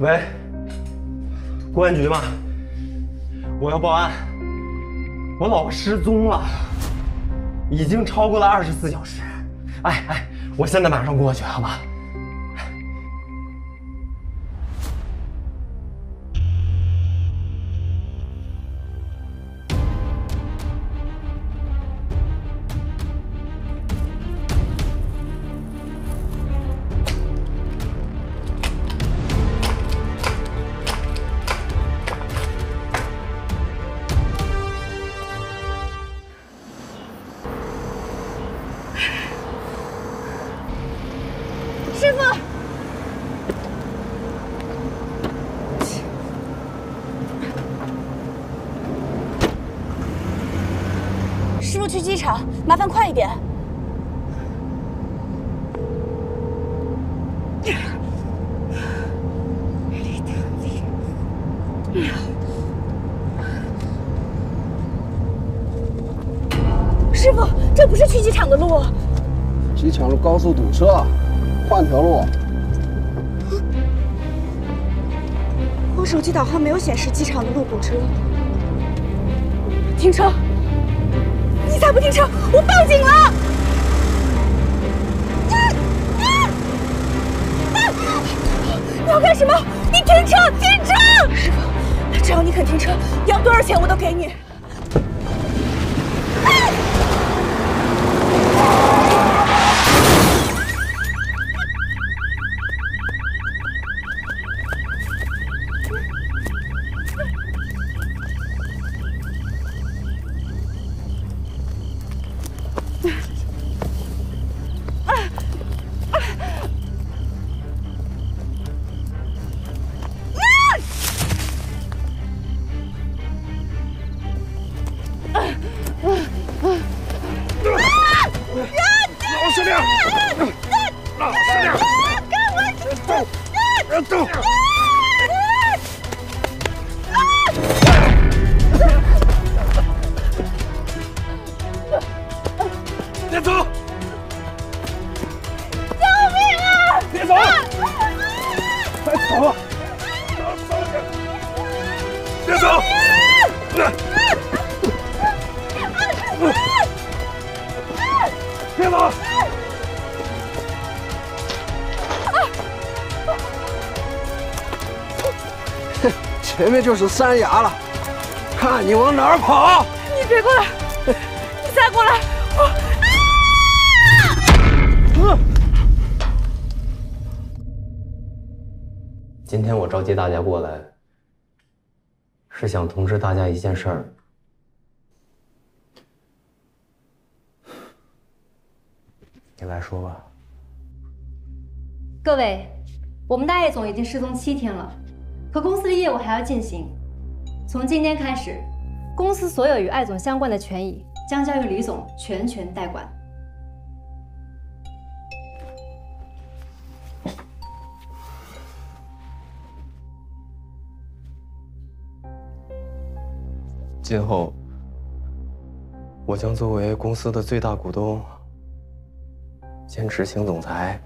喂，公安局吗？我要报案，我老婆失踪了，已经超过了24小时。哎，我现在马上过去，好吧？ 去机场，麻烦快一点。师傅，这不是去机场的路。机场路高速堵车，换条路。我手机导航没有显示机场的路堵车。停车。 你再不停车，我报警了！你要干什么？你停车！停车！师傅，只要你肯停车，你要多少钱我都给你。前面就是山崖了，看你往哪儿跑！你别过来！你再过来，我……啊！今天我召集大家过来，是想通知大家一件事儿。你来说吧。各位，我们的艾总已经失踪7天了。 可公司的业务还要进行，从今天开始，公司所有与艾总相关的权益将交由李总全权代管。今后，我将作为公司的最大股东兼执行总裁。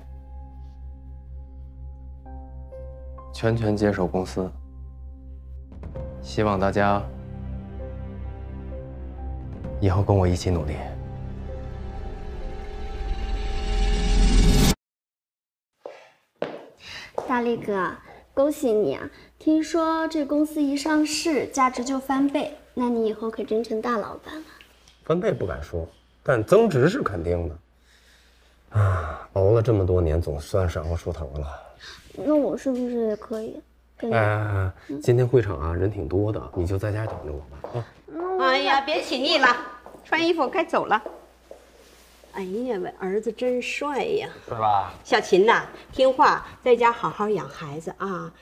全权接手公司，希望大家以后跟我一起努力。大力哥，恭喜你啊！听说这公司一上市，价值就翻倍，那你以后可真成大老板了。翻倍不敢说，但增值是肯定的。啊，熬了这么多年，总算是熬出头了。 那我是不是也可以？哎，今天会场啊人挺多的，你就在家等着我吧啊！哎呀，别起腻了，穿衣服该走了。哎呀，我儿子真帅呀，是吧？小琴呐，听话，在家好好养孩子啊。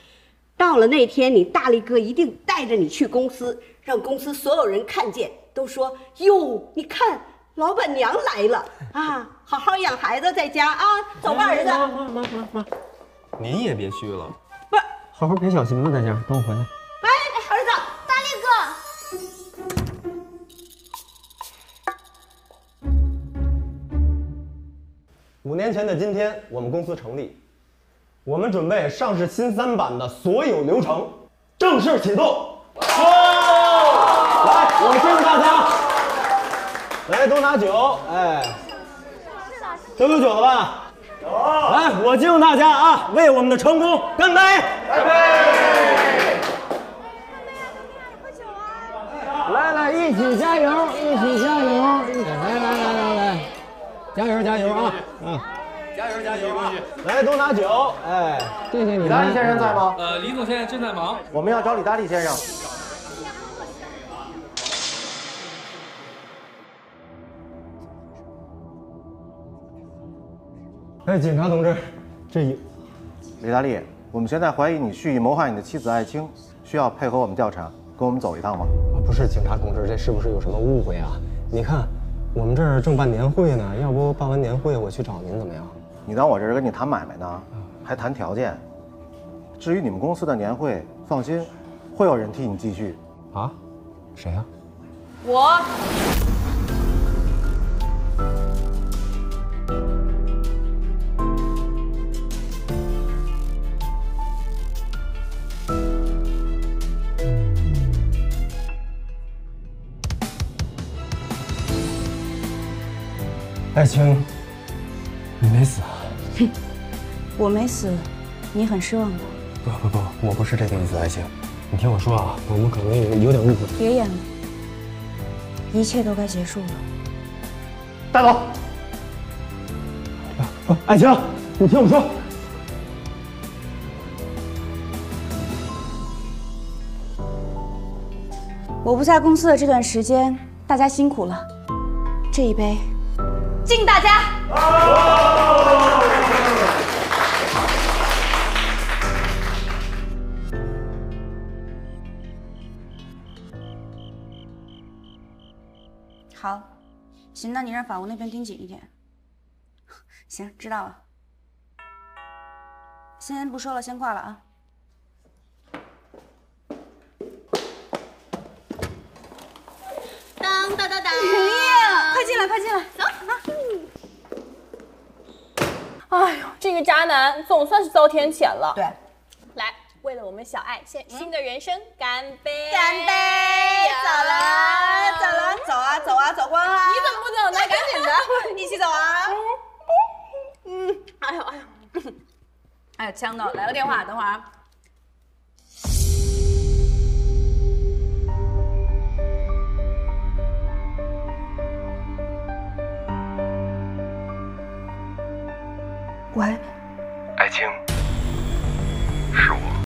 到了那天，你大力哥一定带着你去公司，让公司所有人看见，都说哟，你看老板娘来了啊！好好养孩子，在家啊，走吧，儿子。妈。 您也别去了，不是，好好陪小琴吧，在家等我回来。哎，儿子，大力哥，5年前的今天，我们公司成立，我们准备上市新三板的所有流程正式启动。哦，来，我敬大家，来都拿酒，哎，都有酒了吧？有。来，我敬大家啊，为我们的成功干杯！干杯！来来，一起加油，一起加油！来，加油加油啊！嗯。 加油加油啊！来，都拿酒。哎，谢谢你。李大力先生在吗？李总现在正在忙。我们要找李大力先生。哎，警察同志，这一，李大力，我们现在怀疑你蓄意谋害你的妻子艾青，需要配合我们调查，跟我们走一趟吗？不是，警察同志，这是不是有什么误会啊？你看，我们这儿正办年会呢，要不办完年会我去找您怎么样？ 你当我这是跟你谈买卖呢，还谈条件？至于你们公司的年会，放心，会有人替你继续。啊？谁呀？我。艾青，你没死啊？ 哼，我没死，你很失望吧？不，我不是这个意思，爱卿。你听我说啊，我们可能有点误会。别演了，一切都该结束了。带走。爱卿，你听我说。我不在公司的这段时间，大家辛苦了。这一杯，敬大家。哦， 好，行，那你让法务那边盯紧一点。行，知道了。先不说了，先挂了啊。当当当当！哎呀，快进来，快进来，走啊！哎呦，这个渣男总算是遭天谴了。对，来，为了我们小爱现新的人生，干杯！干杯！走了。 走啊，走光啊！你怎么不走呢？赶紧的，一起走啊！嗯，哎呦，哎呦，呛到！来个电话，等会儿啊。喂，